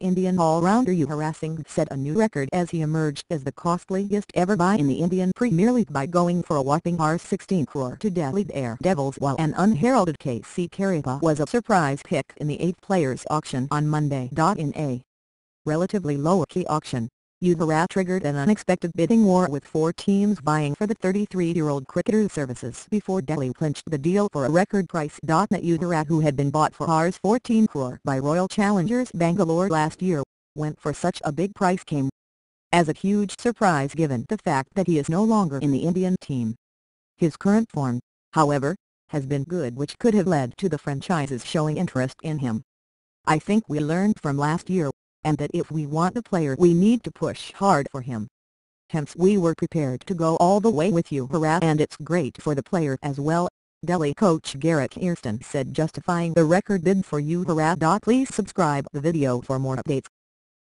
Indian all-rounder U Harassing set a new record as he emerged as the costliest ever buy in the Indian Premier League by going for a whopping ₹16 crore to Delhi Daredevils, while an unheralded KC Karipa was a surprise pick in the 8 players auction on Monday. In a relatively lower-key auction, U Harassing triggered an unexpected bidding war with 4 teams buying for the 33-year-old cricketer's services before Delhi clinched the deal for a record price. That U Harassing, who had been bought for ₹14 crore by Royal Challengers Bangalore last year, went for such a big price came as a huge surprise given the fact that he is no longer in the Indian team. His current form, however, has been good, which could have led to the franchises showing interest in him. "I think we learned from last year, and that if we want the player we need to push hard for him. Hence we were prepared to go all the way with U Harassing, and it's great for the player as well," Delhi coach Gary Kirsten said, justifying the record bid for U Harassing. Please subscribe the video for more updates.